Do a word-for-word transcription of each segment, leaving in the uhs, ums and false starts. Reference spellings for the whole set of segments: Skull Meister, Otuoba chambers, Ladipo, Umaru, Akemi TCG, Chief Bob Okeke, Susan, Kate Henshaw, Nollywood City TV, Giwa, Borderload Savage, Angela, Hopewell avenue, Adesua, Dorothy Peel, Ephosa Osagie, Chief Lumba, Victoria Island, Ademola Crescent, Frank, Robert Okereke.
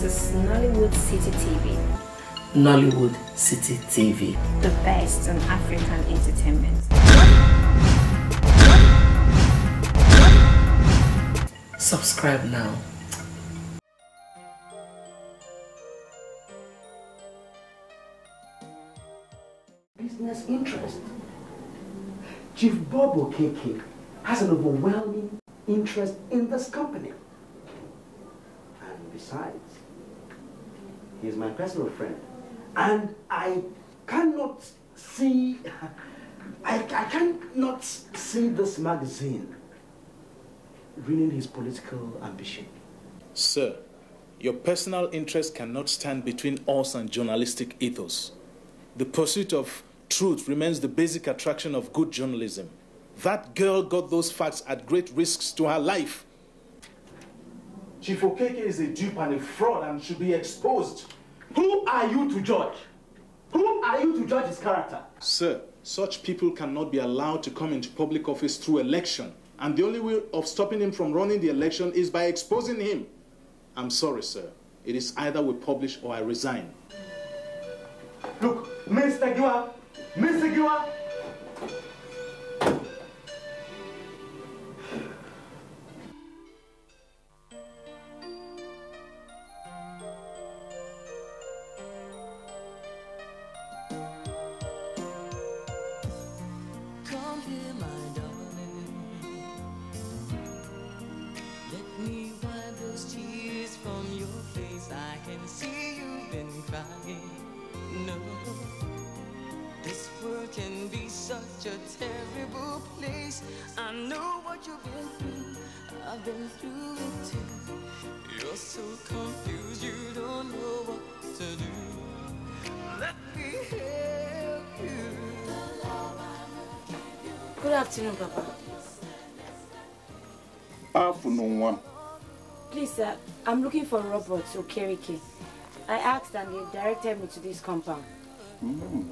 This is Nollywood City T V. Nollywood City T V. The best in African entertainment. Subscribe now. Business interest. Chief Bob Okeke has an overwhelming interest in this company. And besides, he is my personal friend. And I cannot see, I, I cannot see this magazine ruining his political ambition. Sir, your personal interest cannot stand between us and journalistic ethos. The pursuit of truth remains the basic attraction of good journalism. That girl got those facts at great risks to her life. Chief Okeke is a dupe and a fraud and should be exposed. Who are you to judge? Who are you to judge his character? Sir, such people cannot be allowed to come into public office through election. And the only way of stopping him from running the election is by exposing him. I'm sorry, sir. It is either we publish or I resign. Look, Mister Giwa, Mister Giwa. Please, sir, I'm looking for Robert Okereke. I asked and they directed me to this compound. Mm.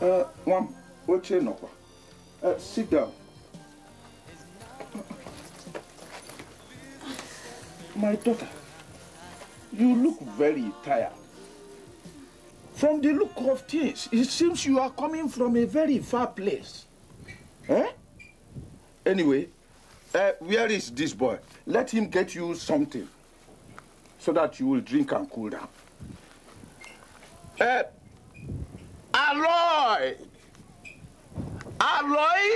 Uh, Mom, what's your name? Uh, sit down. My daughter, you look very tired. From the look of things, it seems you are coming from a very far place. Eh? Anyway, uh, where is this boy? Let him get you something so that you will drink and cool down. Uh, Aloy! Aloy!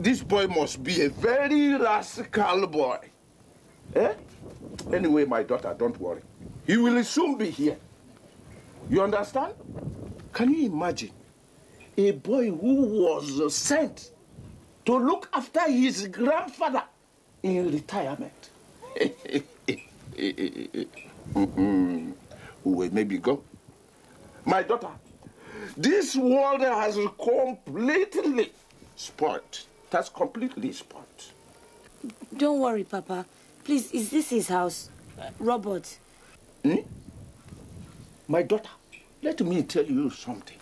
This boy must be a very rascal boy. Eh? Anyway, my daughter, don't worry. He will soon be here. You understand? Can you imagine a boy who was sent to look after his grandfather in retirement? Mm-hmm. Well, maybe go. My daughter, this world has completely spoiled. That's completely spoiled. Don't worry, Papa. Please, is this his house? Robert? Hmm? My daughter, let me tell you something.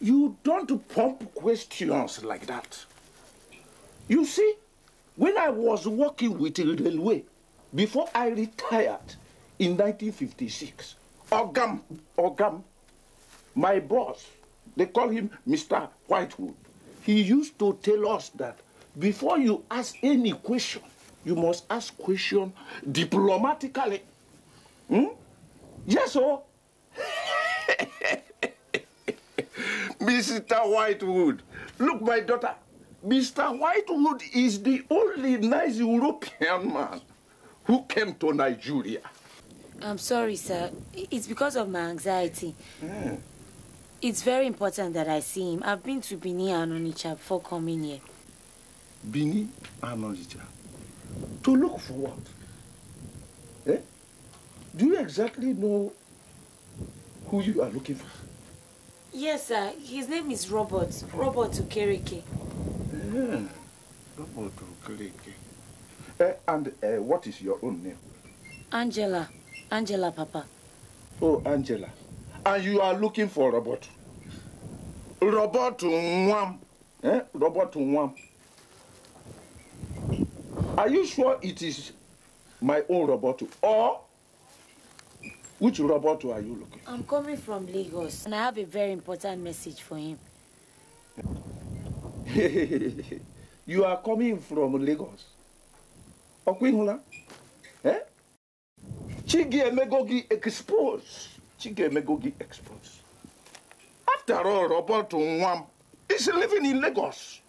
You don't pump questions like that. You see, when I was working with the railway, before I retired in nineteen fifty-six, Ogam, Ogam, my boss, they call him Mister Whitewood, he used to tell us that before you ask any question, you must ask question diplomatically. Hmm? Yes, sir. Mister Whitewood, look, my daughter, Mister Whitewood is the only nice European man who came to Nigeria. I'm sorry, sir. It's because of my anxiety. Mm. It's very important that I see him. I've been to Benin and Onitsha before coming here. Benin and Onitsha? To look for what? Eh? Do you exactly know who you are looking for? Yes, sir. His name is Robert. Robert Okereke. Yeah. Robert Okereke. Uh, and uh, what is your own name? Angela. Angela, Papa. Oh, Angela. And you are looking for Robert. Robert Nwam. Eh? Robert Nwam. Are you sure it is my own Roberto? Or which Roberto are you looking for? I'm coming from Lagos and I have a very important message for him. You are coming from Lagos? Okwinhula? Eh? Chige Megogi expose. Chige Megogi expose. After all, Roberto Nwam is living in Lagos.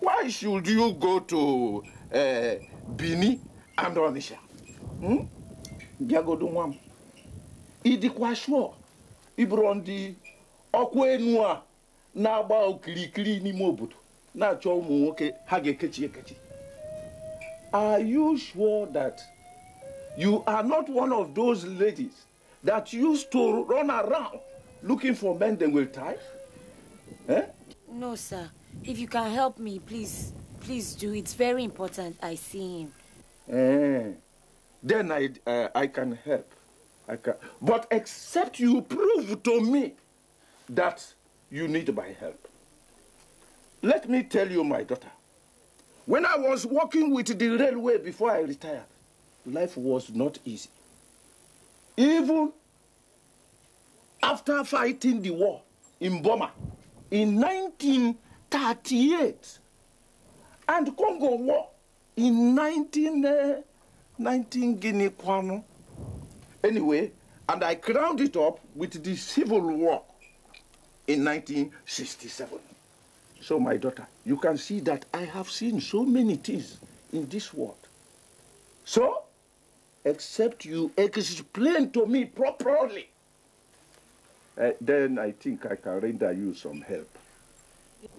Why should you go to uh, Bini and Onisha? Hmm? Biagodo Nwam. Idikwashwo. Ibrondi. Okwe Nwa. Naba Okereke ni mobutu. Na chomu oke hage kechi kechi. Are you sure that you are not one of those ladies that used to run around looking for men they will tie? Eh? No, sir. If you can help me, please, please do. It's very important I see him. Eh. Then I, uh, I can help. I can. But except you prove to me that you need my help. Let me tell you, my daughter. When I was working with the railway before I retired, life was not easy. Even after fighting the war in Burma in nineteen thirty-eight and Congo war in nineteen, uh, nineteen Guinea-Kwano. Anyway, and I crowned it up with the civil war in nineteen sixty-seven. So, my daughter, you can see that I have seen so many things in this world. So, except you explain to me properly, uh, then I think I can render you some help.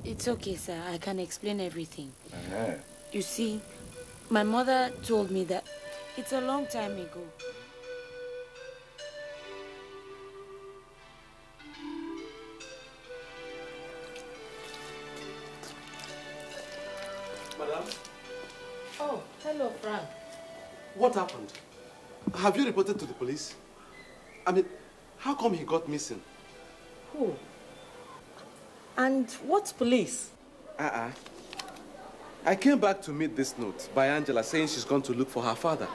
It's okay, sir. I can explain everything. Uh-huh. You see, my mother told me that it's a long time ago. Hello, Frank. What happened? Have you reported to the police? I mean, how come he got missing? Who? And what police? Uh-uh. I came back to meet this note by Angela saying she's gone to look for her father.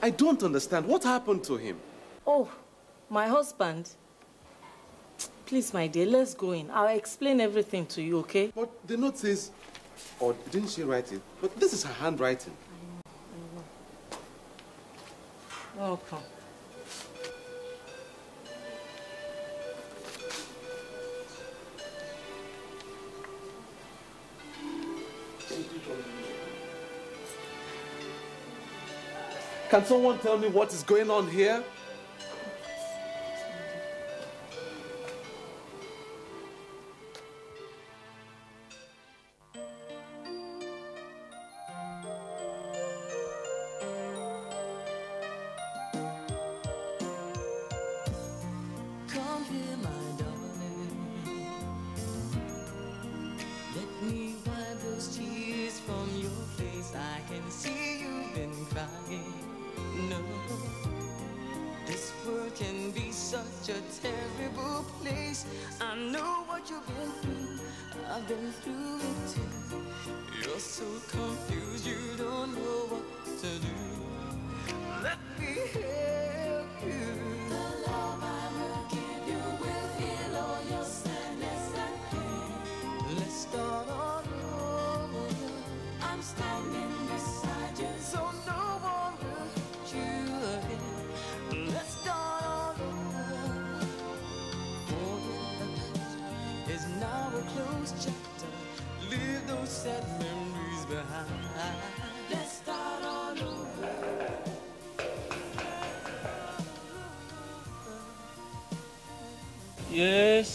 I don't understand. What happened to him? Oh, my husband. Please, my dear, let's go in. I'll explain everything to you, okay? But the note says, or didn't she write it? But this is her handwriting. Okay. Can someone tell me what is going on here?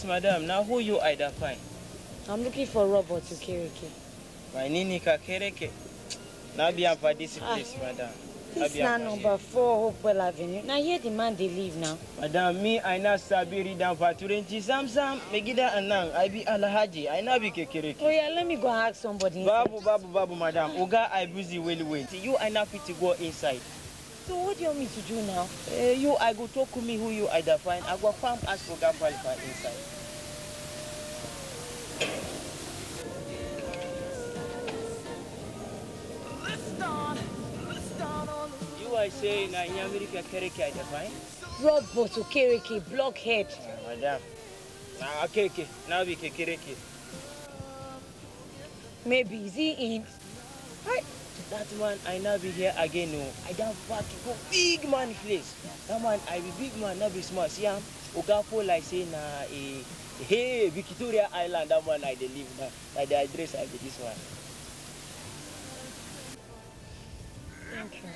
Madam, now who you either find? I'm looking for Robert Okereke. My nini Kakereke. Now be for this place, ah, madam. This is number four, Hopewell Avenue. Now here the man they live now. Madam, me I na sabiri down for Turenji Sam Sam, Megida Anang, I be Alahaji, I na be Kekereke. Oh yeah, let me go ask somebody. Babu, babu, babu, madam. Oga I busy well well. You I na fit to go inside. So what do you want me to do now? Uh, you I go talk to me who you either find. I go farm ask for Oga inside. Let's go! I say na in America Kereke I define. Robert Okereke, blockhead. Uh, madam, na Kereke, na we Kereke. Maybe is he in? Hi. That man, I now be here again. No, I don't fuck go big man place. That man, I be big man, not be small. See, I'm Ogafo, like say na a hey Victoria Island. That man, I dey live now. Like the address, I be this one. Thank you.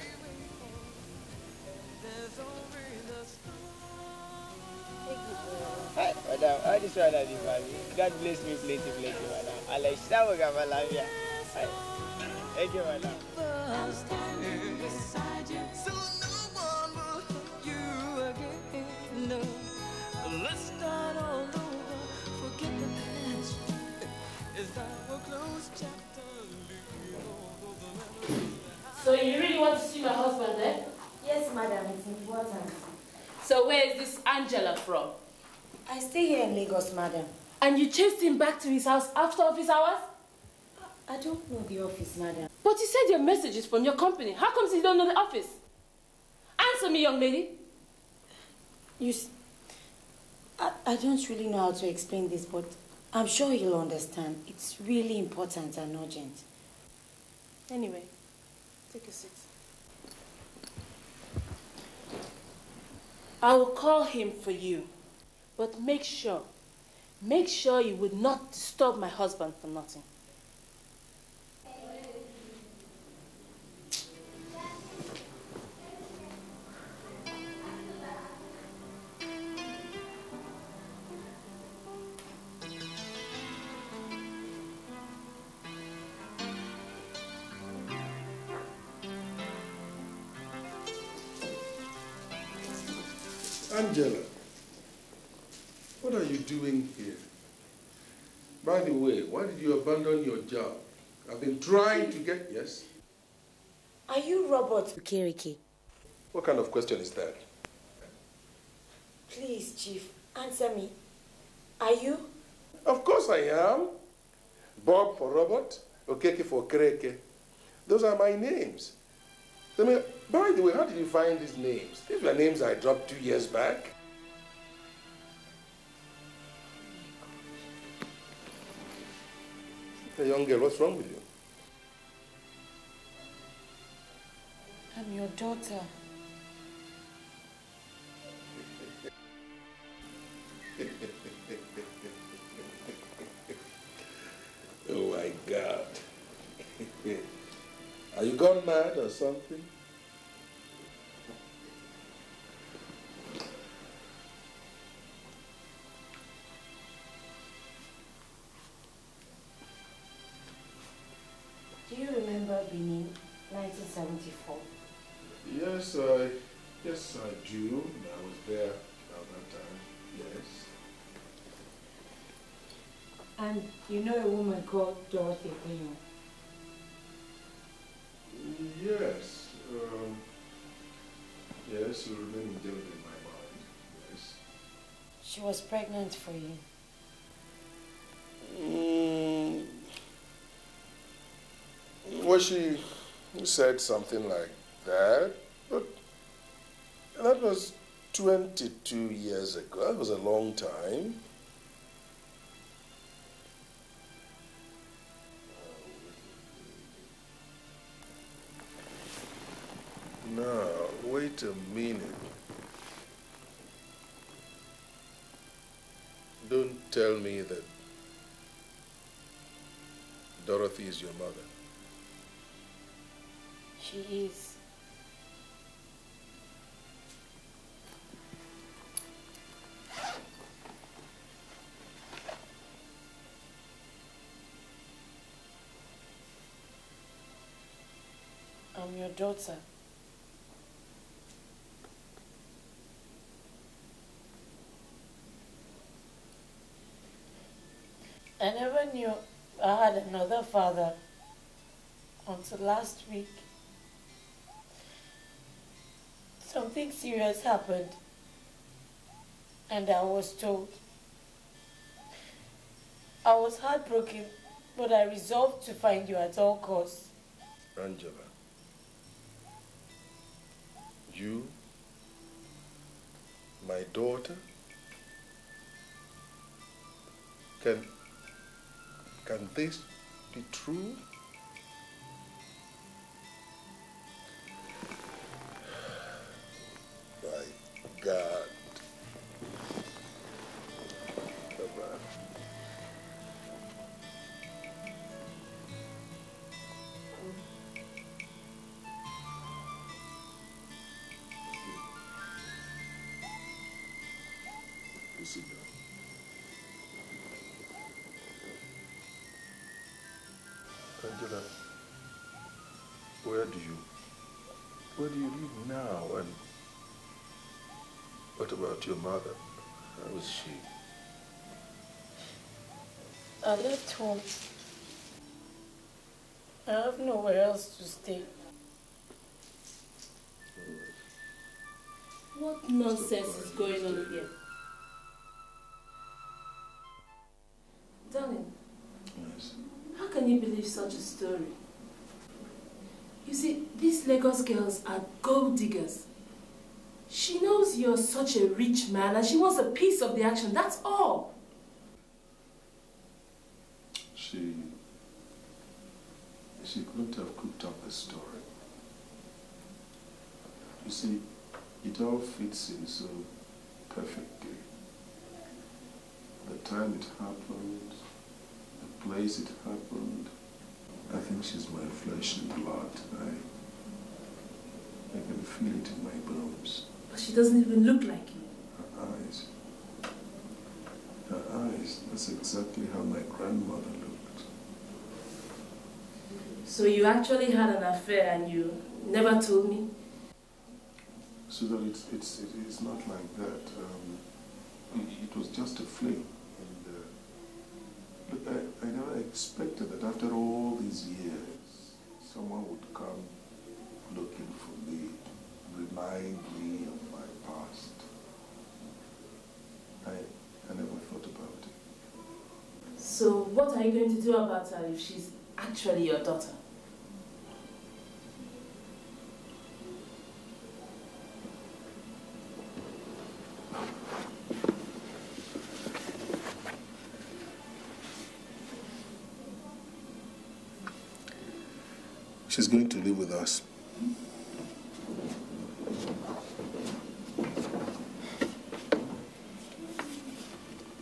Hi, madam. I just want to be family. God bless me, plenty, plenty, madam. I like that we got Malavia. Hi. Thank you, my love. I'm standing beside you, so no one will hurt you again. No, let's start all over. Forget the past. Is that what close chapter? So you really want to see my husband, eh? Yes, madam, it's important. So where is this Angela from? I stay here in Lagos, madam. And you chased him back to his house after office hours? I don't know the office, madam. But you said your message is from your company. How come you don't know the office? Answer me, young lady. You see, I, I don't really know how to explain this, but I'm sure he'll understand. It's really important and urgent. Anyway, take a seat. I will call him for you, but make sure, make sure you would not disturb my husband for nothing. Angela, what are you doing here? By the way, why did you abandon your job? I've been trying to get... Yes? Are you Robert Okereke? What kind of question is that? Please, Chief, answer me. Are you? Of course I am. Bob for Robert, Okeke for Okereke. Those are my names. I mean, by the way, how did you find these names? These were names I dropped two years back. Hey, young girl, what's wrong with you? I'm your daughter. Oh, my God. Are you gone mad or something? Do you remember Benin, nineteen seventy-four? Yes, I, yes, I do. I was there at that time, yes. And you know a woman called Dorothy Peel? Yes, um, yes, you remain indelible in my mind, yes. She was pregnant for you. Mm. Well, she said something like that, but that was twenty-two years ago. That was a long time. Now, wait a minute. Don't tell me that Dorothy is your mother. She is. I'm your daughter. I never knew I had another father until last week. Something serious happened, and I was told. I was heartbroken, but I resolved to find you at all costs. Angela, you, my daughter, can, can this be true? My God. Angela, where do you, where do you live now, and what about your mother? How is she? I left home. I have nowhere else to stay. What nonsense is going on here? Darling, yes. How can you believe such a story? You see, these Lagos girls are gold diggers. She knows you're such a rich man and she wants a piece of the action, that's all. She... she couldn't have cooked up a story. You see, it all fits in so perfectly. The time it happened, the place it happened. I think she's my flesh and blood. I, I can feel it in my bones. But she doesn't even look like you. Her eyes. Her eyes. That's exactly how my grandmother looked. So you actually had an affair and you never told me? So that it's, it's, it is not like that. Um, It was just a fling, and uh, look, I, I never expected that after all these years, someone would come looking for me, remind me of my past. I, I never thought about it. So what are you going to do about her if she's actually your daughter? She's going to live with us.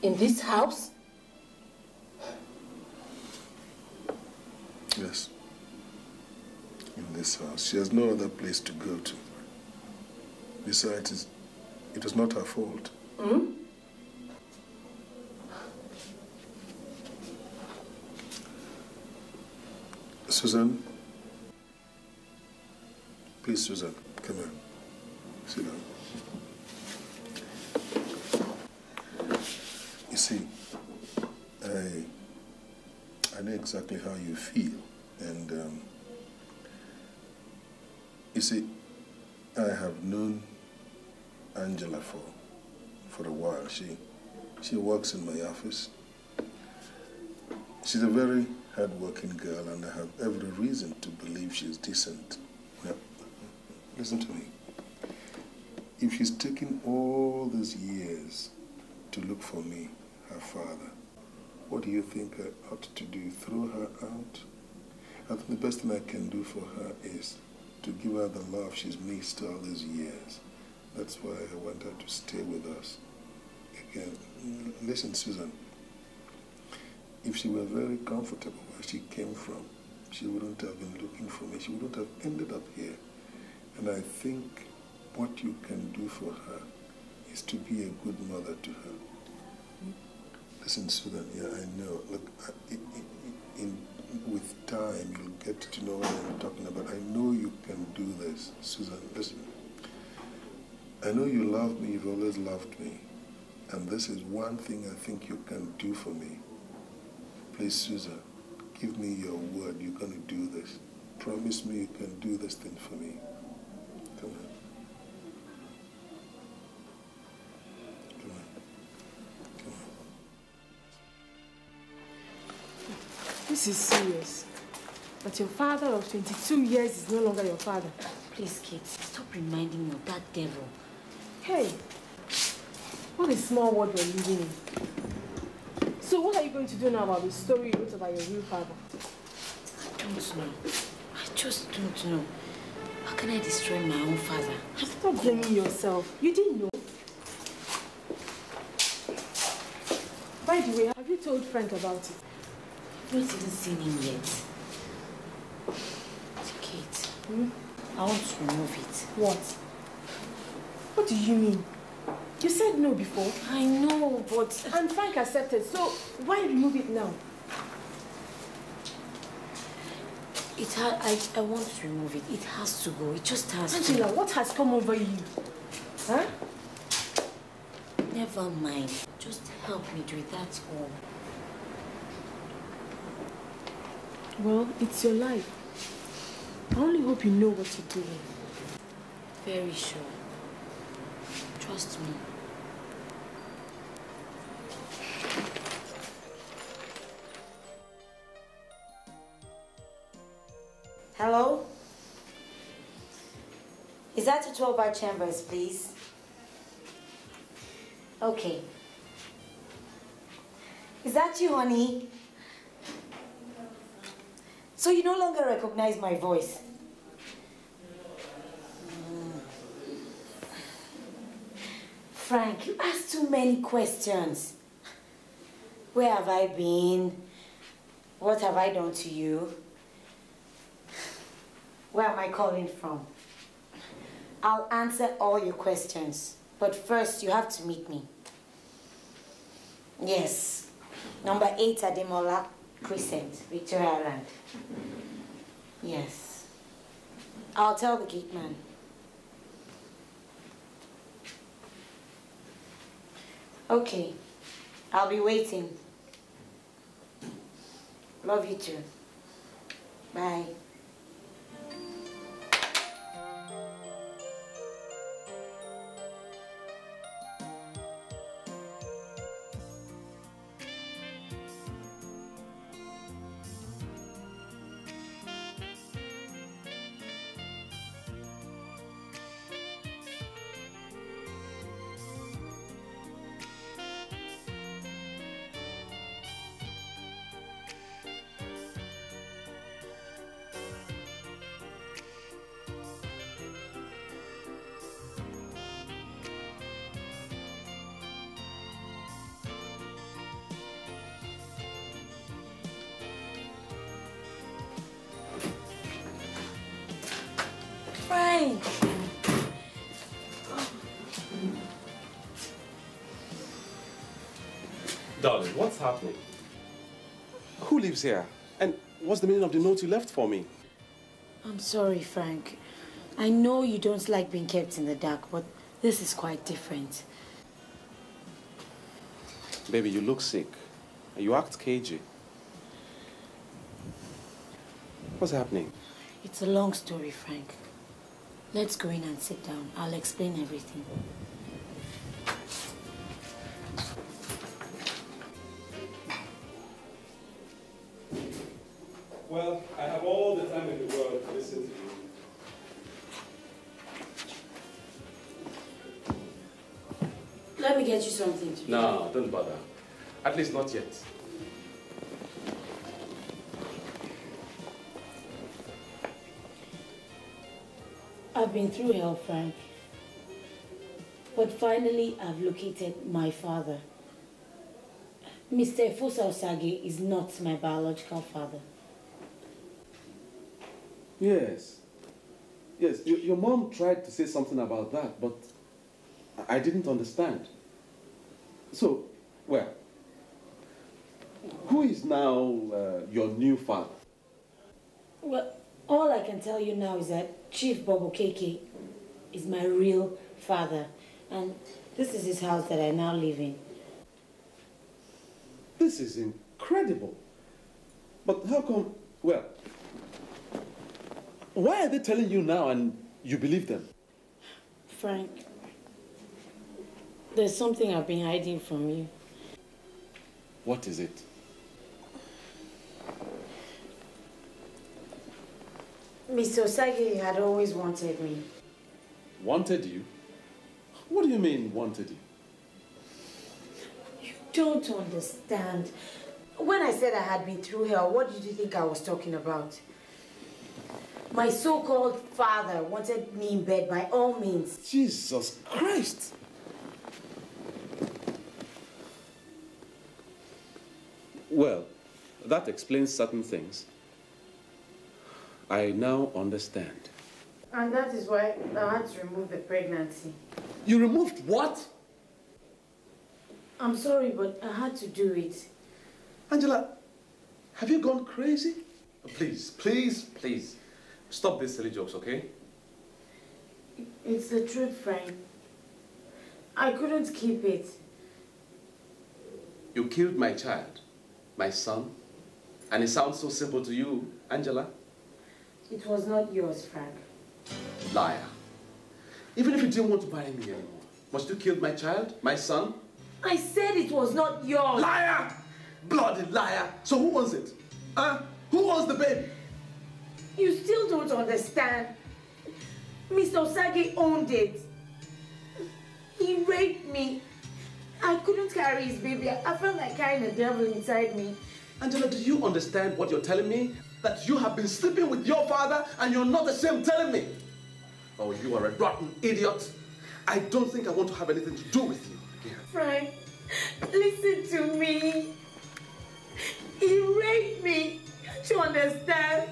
In this house? Yes. In this house. She has no other place to go to. Besides, it was not her fault. Hmm? Susan? Please, Susan, come here. Sit down. You see, I, I know exactly how you feel. And, um, you see, I have known Angela for, for a while. She, she works in my office. She's a very hard-working girl, and I have every reason to believe she's decent. Listen to me. If she's taken all these years to look for me, her father, what do you think I ought to do? Throw her out? I think the best thing I can do for her is to give her the love she's missed all these years. That's why I want her to stay with us. Again, listen, Susan. If she were very comfortable where she came from, she wouldn't have been looking for me. She wouldn't have ended up here. And I think what you can do for her is to be a good mother to her. Listen, Susan, yeah, I know. Look, I, I, in, with time, you'll get to know what I'm talking about. I know you can do this, Susan. Listen, I know you love me. You've always loved me. And this is one thing I think you can do for me. Please, Susan, give me your word. You're going to do this. Promise me you can do this thing for me. Come on. Come on. Come on. This is serious. But your father of twenty-two years is no longer your father. Please, Kate, stop reminding me of that devil. Hey, what a small world we're living in. So what are you going to do now about the story you wrote about your real father? I don't know. I just don't know. How can I destroy my own father? Stop blaming yourself. You didn't know. By the way, have you told Frank about it? I've not even seen him yet. Kate, hmm? I want to remove it. What? What do you mean? You said no before. I know, but... And Frank accepted, so why remove it now? It ha I, I want to remove it. It has to go. It just has Angela, to. Angela, what has come over you? Huh? Never mind. Just help me do it, that's all. Well, it's your life. I only hope you know what you're doing. Very sure. Trust me. Hello? Is that Otuoba chambers, please? Okay. Is that you, honey? So you no longer recognize my voice? Mm. Frank, you asked too many questions. Where have I been? What have I done to you? Where am I calling from? I'll answer all your questions. But first, you have to meet me. Yes. Number eight, Ademola Crescent, Victoria Island. Yes. I'll tell the gate man. Okay. I'll be waiting. Love you too. Bye. Darling, what's happening? Who lives here? And what's the meaning of the note you left for me? I'm sorry, Frank. I know you don't like being kept in the dark, but this is quite different. Baby, you look sick. You act cagey. What's happening? It's a long story, Frank. Let's go in and sit down. I'll explain everything. Well, I have all the time in the world to listen to you. Let me get you something to do. No, don't bother. At least not yet. I've been through hell, Frank. But finally, I've located my father. Mister Ephosa Osagie is not my biological father. Yes. Yes, your, your mom tried to say something about that, but I didn't understand. So, well, who is now uh, your new father? Well, all I can tell you now is that Chief Bob Okeke is my real father, and this is his house that I now live in. This is incredible. But how come, well, why are they telling you now and you believe them? Frank, there's something I've been hiding from you. What is it? Mister Osagie had always wanted me. Wanted you? What do you mean, wanted you? You don't understand. When I said I had been through hell, what did you think I was talking about? My so-called father wanted me in bed by all means. Jesus Christ! Well, that explains certain things. I now understand. And that is why I had to remove the pregnancy. You removed what? I'm sorry, but I had to do it. Angela, have you gone crazy? Please, please, please. Stop these silly jokes, okay? It's the truth, Frank. I couldn't keep it. You killed my child, my son. And it sounds so simple to you, Angela. It was not yours, Frank. Liar. Even if you didn't want to marry me anymore, must you kill my child, my son? I said it was not yours. Liar! Bloody liar! So who owns it? Huh? Who owns the baby? You still don't understand. Mister Osagie owned it. He raped me. I couldn't carry his baby. I felt like carrying a devil inside me. Angela, do you understand what you're telling me? That you have been sleeping with your father and you're not ashamed telling me? Oh, you are a rotten idiot. I don't think I want to have anything to do with you again. Frank, listen to me. He raped me. Don't you understand?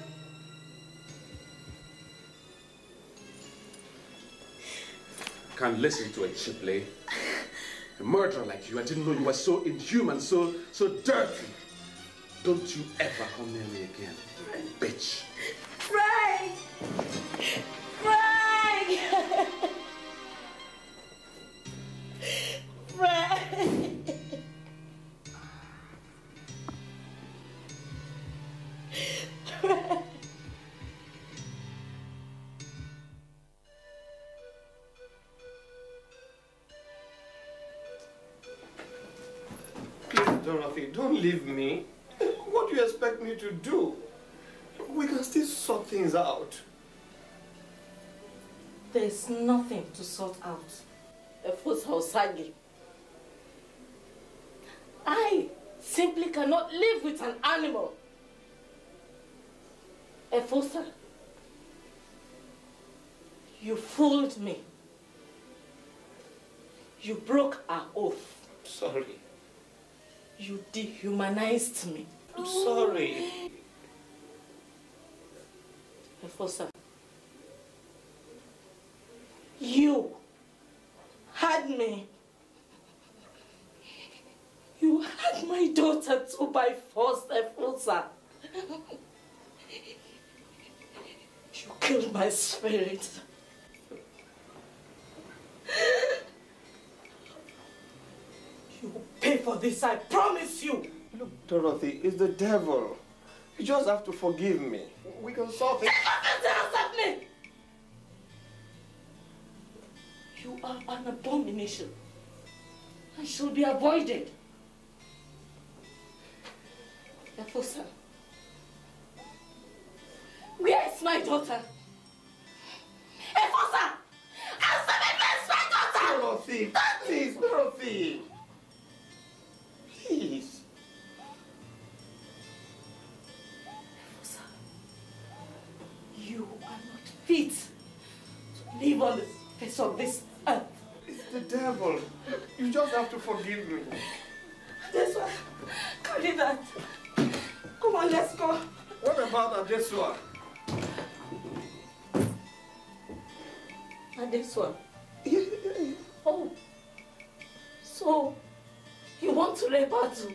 Can't listen to it, Shipley. A murderer like you, I didn't know you were so inhuman, so so dirty. Don't you ever come near me again, bitch. Frank! Frank! Frank! Frank! Dorothy, don't leave me. What do you expect me to do? We can still sort things out. There's nothing to sort out. Ephosa Osagie. I simply cannot live with an animal. Ephosa, you fooled me. You broke our oath. Sorry. You dehumanized me. I'm sorry. Ephosa, you had me. You had my daughter too by force, Ephosa. You killed my spirit. You pay for this, I promise you! Look, Dorothy, it's the devil. You just have to forgive me. We can solve it. Me! You are an abomination. I should be avoided. Ephosa, where is my daughter? Ephosa! Answer me, where is my daughter? Dorothy, please, Dorothy! Please. Ephosa, you are not fit to live on the face of this earth. It's the devil. You just have to forgive me. Adesua, carry that. Come on, let's go. What about Adesua? Adesua? Oh. So... you want to rape her too?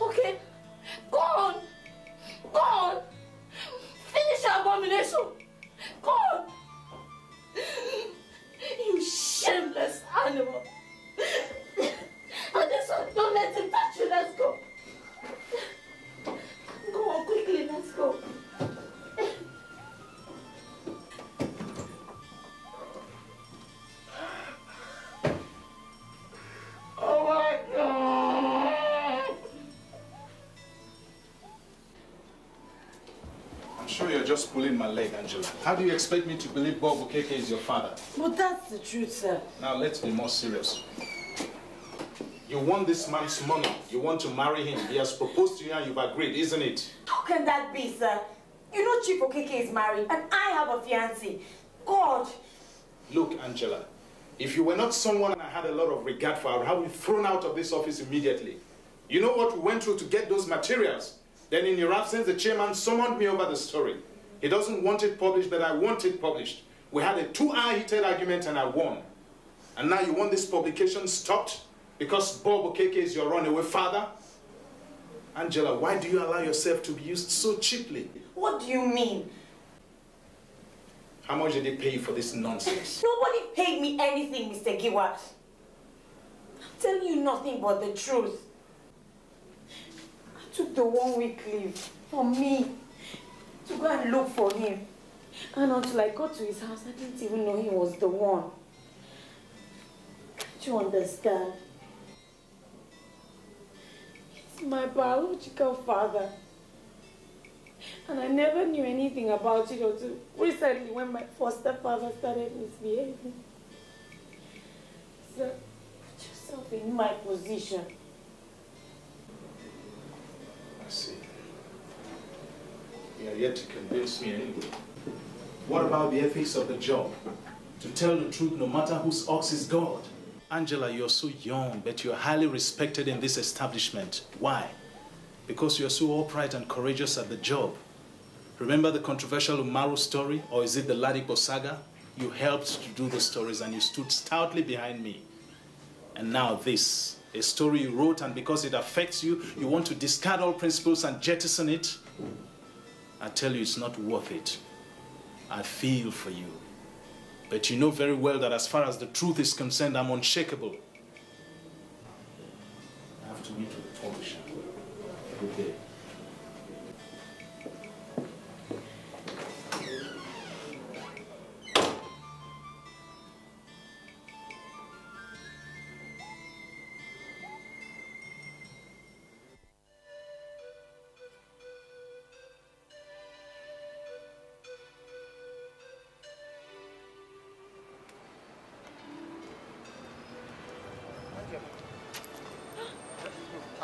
Okay, go on, go on, finish your abomination, go on. You shameless animal. And this one, don't let him touch you, let's go. Go on quickly, let's go. just pulling my leg, Angela. How do you expect me to believe Bob Okeke is your father? But that's the truth, sir. Now, let's be more serious. You want this man's money. You want to marry him. He has proposed to you and you've agreed, isn't it? How can that be, sir? You know Chief Okeke is married and I have a fiancé. God! Look, Angela, if you were not someone I had a lot of regard for, I would have been thrown out of this office immediately. You know what we went through to get those materials? Then in your absence, the chairman summoned me over the story. He doesn't want it published, but I want it published. We had a two-hour heated argument and I won. And now you want this publication stopped because Bob Okeke is your runaway father? Angela, why do you allow yourself to be used so cheaply? What do you mean? How much did they pay you for this nonsense? Nobody paid me anything, Mister Giwa. I'm telling you nothing but the truth. I took the one-week leave for me to go and look for him. And until I got to his house, I didn't even know he was the one. Can't you understand? He's my biological father. And I never knew anything about it until recently when my foster father started misbehaving. So, put yourself in my position. I see. You are yet to convince me anyway. What about the ethics of the job? To tell the truth, no matter whose ox is gored. Angela, you're so young, but you're highly respected in this establishment. Why? Because you're so upright and courageous at the job. Remember the controversial Umaru story, or is it the Ladipo saga? You helped to do the stories and you stood stoutly behind me. And now this, a story you wrote, and because it affects you, you want to discard all principles and jettison it? I tell you, it's not worth it. I feel for you. But you know very well that as far as the truth is concerned, I'm unshakable. I have to meet with the publisher. Good day.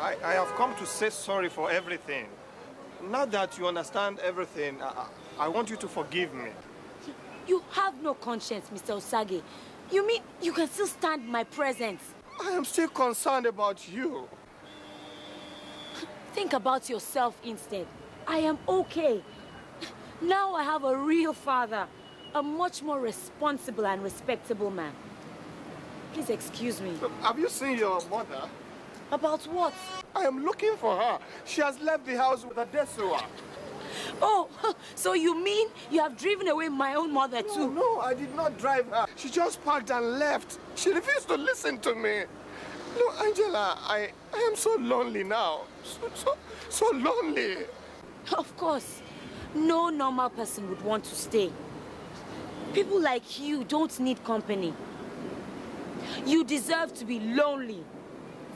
I, I have come to say sorry for everything. Now that you understand everything, I, I want you to forgive me. You have no conscience, Mister Osagie. You mean you can still stand my presence? I am still concerned about you. Think about yourself instead. I am okay. Now I have a real father, a much more responsible and respectable man. Please excuse me. Have you seen your mother? About what? I am looking for her. She has left the house with Adesua. Oh, so you mean you have driven away my own mother no, too? No, I did not drive her. She just packed and left. She refused to listen to me. No, Angela, I, I am so lonely now. So, so, so lonely. Of course. No normal person would want to stay. People like you don't need company. You deserve to be lonely.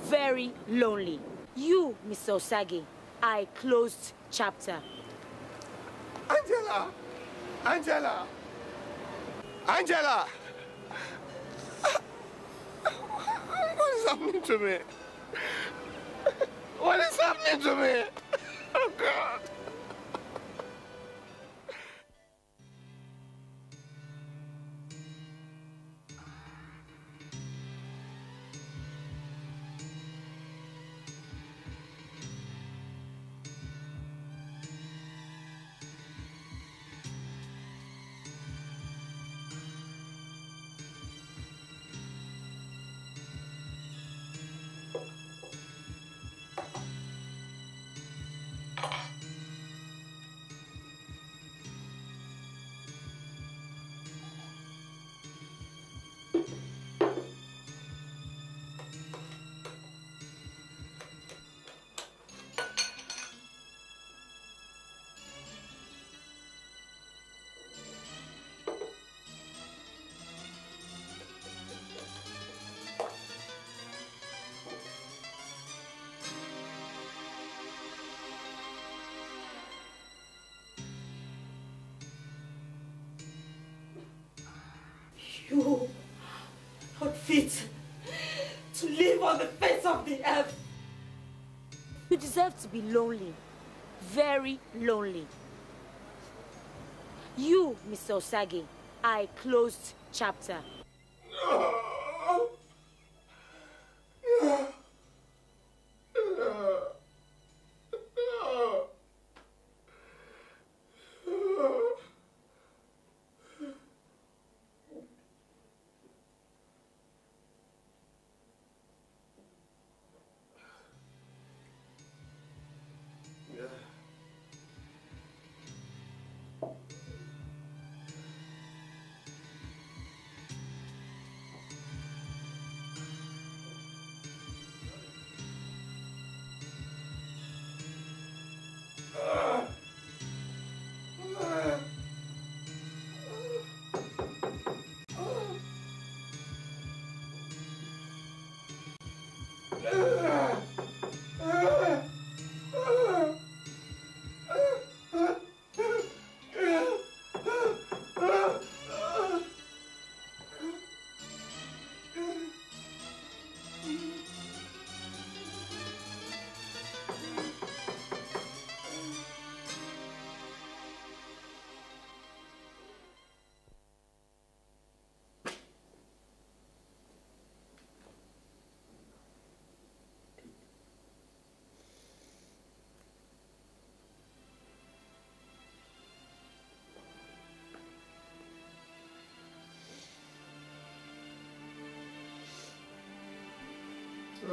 Very lonely. You, Mister Osagie, I closed chapter. Angela! Angela! Angela! What is happening to me? What is happening to me? Oh, God! you not fit to live on the face of the earth. You deserve to be lonely, very lonely. You, Mister Osagie, are a closed chapter. No. No. No. No. No.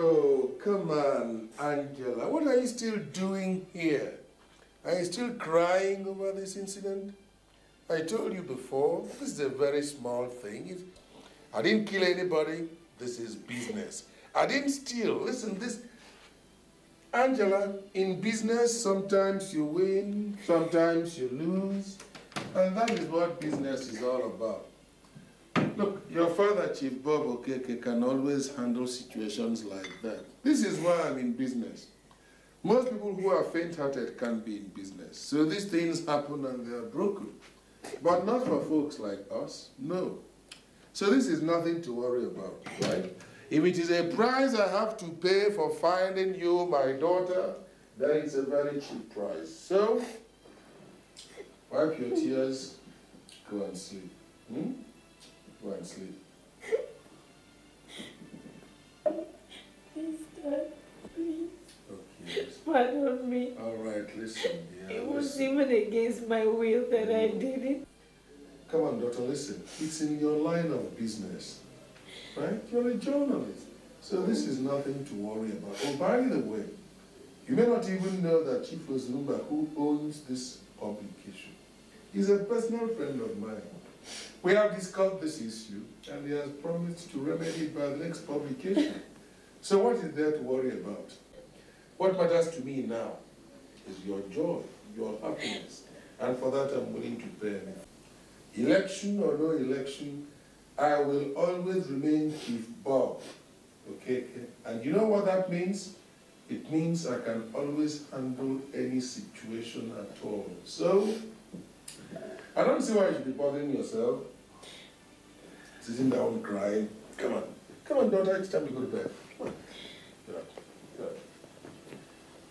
Oh, come on, Angela. What are you still doing here? Are you still crying over this incident? I told you before, this is a very small thing. I didn't kill anybody. This is business. I didn't steal. Listen, this... Angela, in business, sometimes you win, sometimes you lose. And that is what business is all about. Look, your father, Chief Bob Okeke, can always handle situations like that. This is why I'm in business. Most people who are faint-hearted can't be in business. So these things happen and they are broken. But not for folks like us, no. So this is nothing to worry about, right? If it is a price I have to pay for finding you, my daughter, then it's a very cheap price. So, wipe your tears, go and sleep. Hmm? Go and sleep. Please, Dad, please. Okay. Pardon me. All right, listen, dear. It was listen. even against my will that no. I did it. Come on, daughter, listen. It's in your line of business, right? You're a journalist, so this is nothing to worry about. Oh, by the way, you may not even know that Chief Lumba, who owns this publication, is a personal friend of mine. We have discussed this issue, and he has promised to remedy it by the next publication. So what is there to worry about? What matters to me now is your joy, your happiness, and for that I'm willing to pay. Election or no election, I will always remain Chief Bob. Okay? And you know what that means? It means I can always handle any situation at all. So, I don't see why you should be bothering yourself. Sitting down, crying. Come on. Come on, daughter. It's time to go to bed. Come on. Get up. Get up.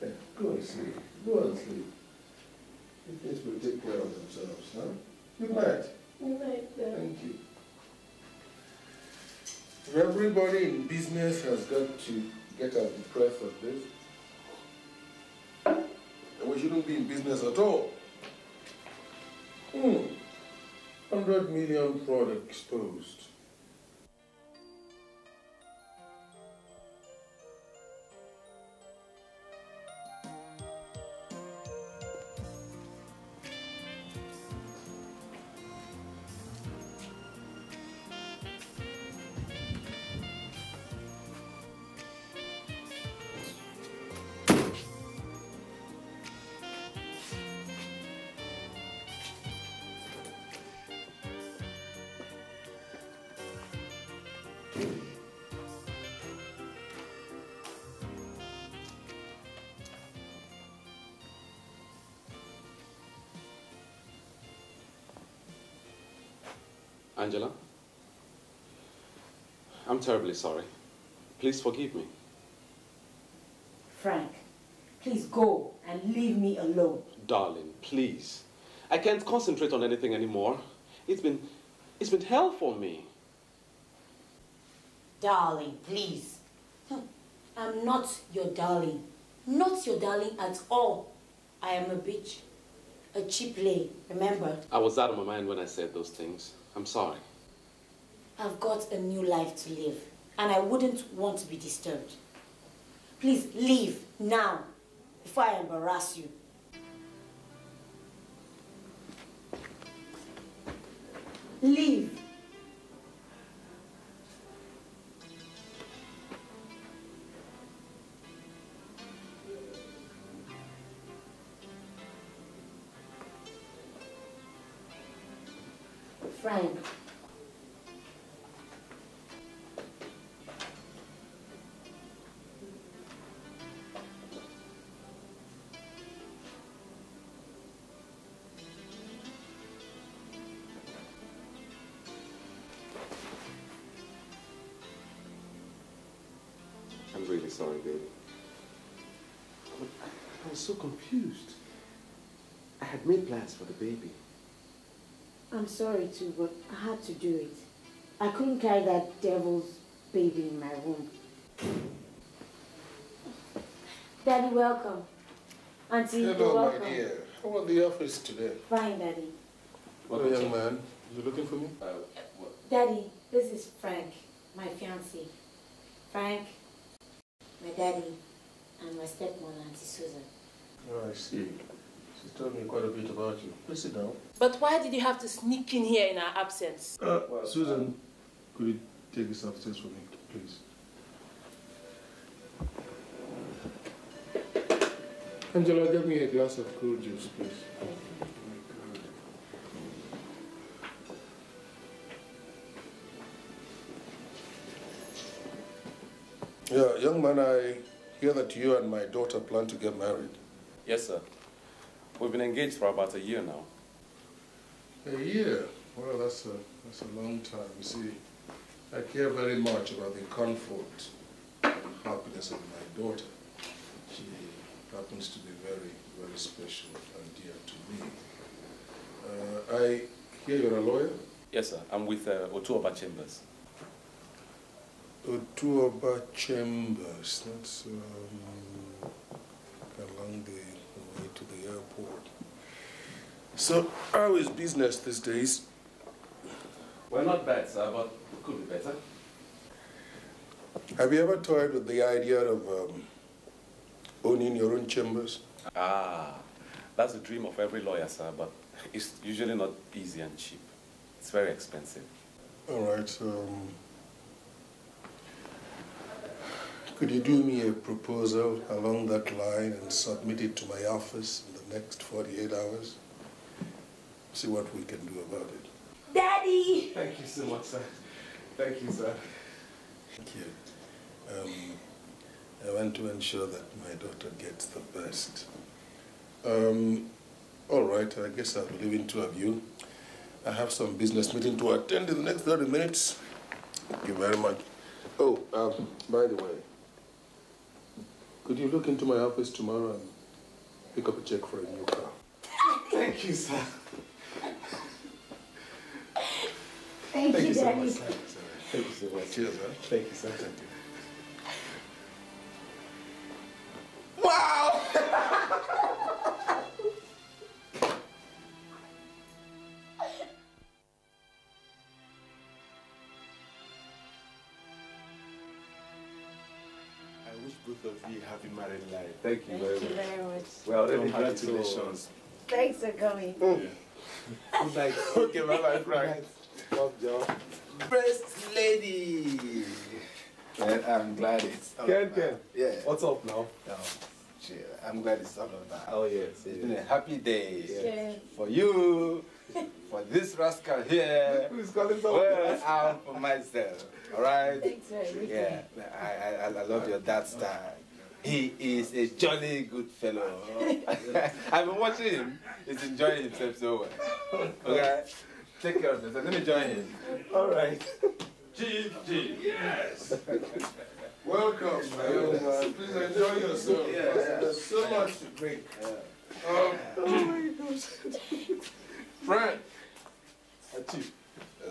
Yeah, go and sleep. Go and sleep. These things will take care of themselves, huh? Good night. Good night, Dad. Thank you. Everybody in business has got to get out depressed of this. And we shouldn't be in business at all. Hmm. one hundred million fraud exposed. Angela, I'm terribly sorry. Please forgive me. Frank, please go and leave me alone. Darling, please. I can't concentrate on anything anymore. It's been, it's been hell for me. Darling, please. I'm not your darling. Not your darling at all. I am a bitch. A cheap lay, remember? I was out of my mind when I said those things. I'm sorry. I've got a new life to live, and I wouldn't want to be disturbed. Please leave now, before I embarrass you. Leave. Frank. I'm really sorry, baby. I was so confused. I had made plans for the baby. I'm sorry too, but I had to do it. I couldn't carry that devil's baby in my womb. Daddy, welcome. Auntie, you're welcome. Hello, my dear. How was the office today? Fine, Daddy. Hello, young man. You looking for me? Uh, Daddy, this is Frank, my fiancé. Frank, my daddy, and my stepmother, Auntie Susan. Oh, I see. She told me quite a bit about you. Please sit down. But why did you have to sneak in here in our absence? Uh, well, Susan, um, could you take this upstairs for me, please? Angela, get me a glass of cool juice, please. Thank you. Oh, yeah, young man, I hear that you and my daughter plan to get married. Yes, sir. We've been engaged for about a year now. A year? Well, that's a, that's a long time. You see, I care very much about the comfort and happiness of my daughter. She happens to be very, very special and dear to me. Uh, I hear you're a lawyer? Yes, sir. I'm with uh, Otuoba Chambers. Otuoba Chambers. That's um, along the to the airport. So, how is business these days? Well, not bad, sir, but it could be better. Have you ever toyed with the idea of um, owning your own chambers? Ah, that's the dream of every lawyer, sir, but it's usually not easy and cheap. It's very expensive. All right. Um, Could you do me a proposal along that line and submit it to my office in the next forty-eight hours? See what we can do about it. Daddy! Thank you so much, sir. Thank you, sir. Thank you. Um, I want to ensure that my daughter gets the best. Um, all right, I guess I'll be leaving two of you. I have some business meeting to attend in the next thirty minutes. Thank you very much. Oh, um, by the way, could you look into my office tomorrow and pick up a check for a new car? Thank you, sir. Thank, Thank you, so Daddy. Much, sir. Thank you so much. Cheers, sir. Thank you, sir. Thank you. Wow! Happy married life. Thank you, Thank very, you much. very much. Well, congratulations. Thanks for coming. Mm. Yeah. Good night. Okay, bye-bye, Frank. Good job. Best lady. Well, I'm glad it's all Ken, Ken. Yeah. What's up now? No. I'm glad it's all of that. Oh, yes. It's yes. been a happy day. Yes. Yes. For you, for this rascal here, who's calling well, out for myself. All right? Thanks very much. Yeah. I, I, I love your dad style. He is a jolly good fellow. I've been watching him. He's enjoying himself so well. Okay? Take care of yourself. Let me join him. All right. Chief, Chief. Yes! Welcome, my old man. Please enjoy yourself. Yes. There's so much to drink. Um, oh my gosh. Frank. Chief. Uh,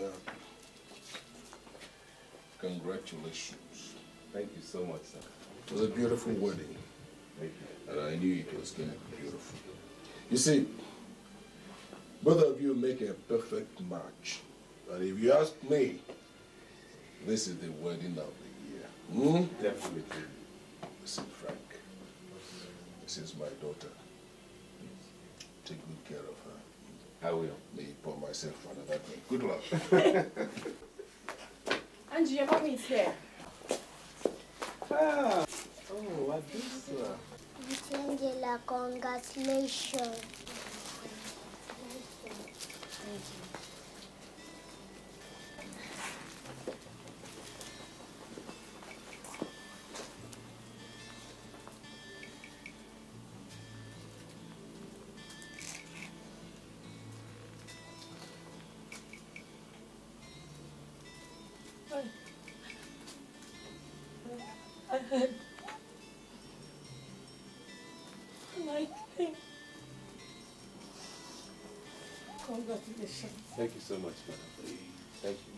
Congratulations. Thank you so much, sir. It was a beautiful wedding. Thank you. And I knew it was going to be beautiful. You see, both of you make a perfect match. And if you ask me, this is the wedding of the year. Hmm? Definitely. Listen, Frank. This is my daughter. Take good care of her. I will. May pour myself another drink. Good luck. Angie, your mommy is here. Ah. Oh, Adesua. Angela, congratulations. Thank you. Thank you so much, madam. Thank you.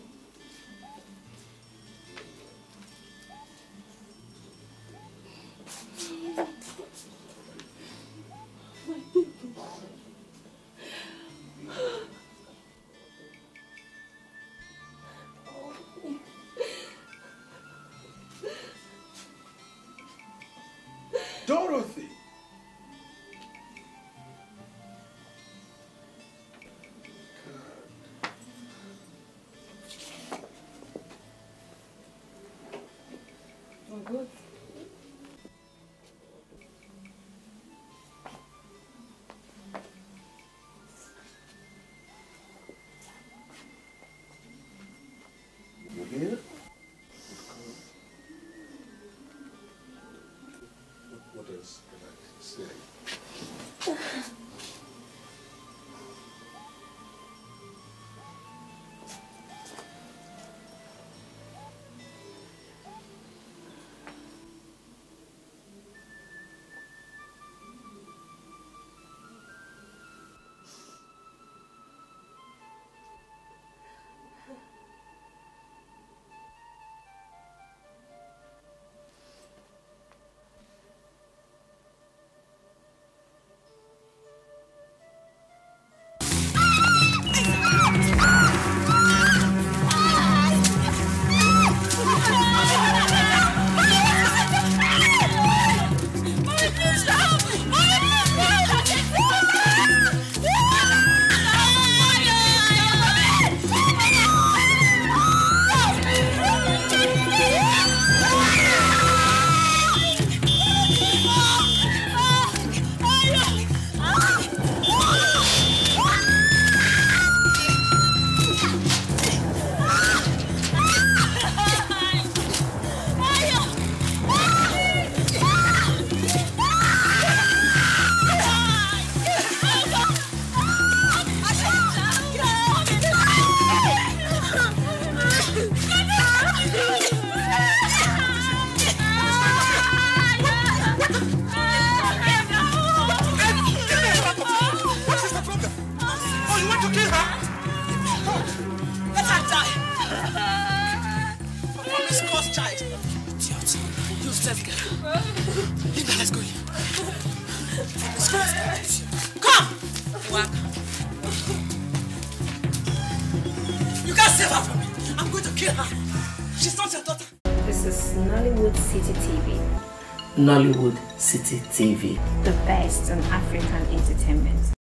Dorothy! Nollywood City T V. The best in African entertainment.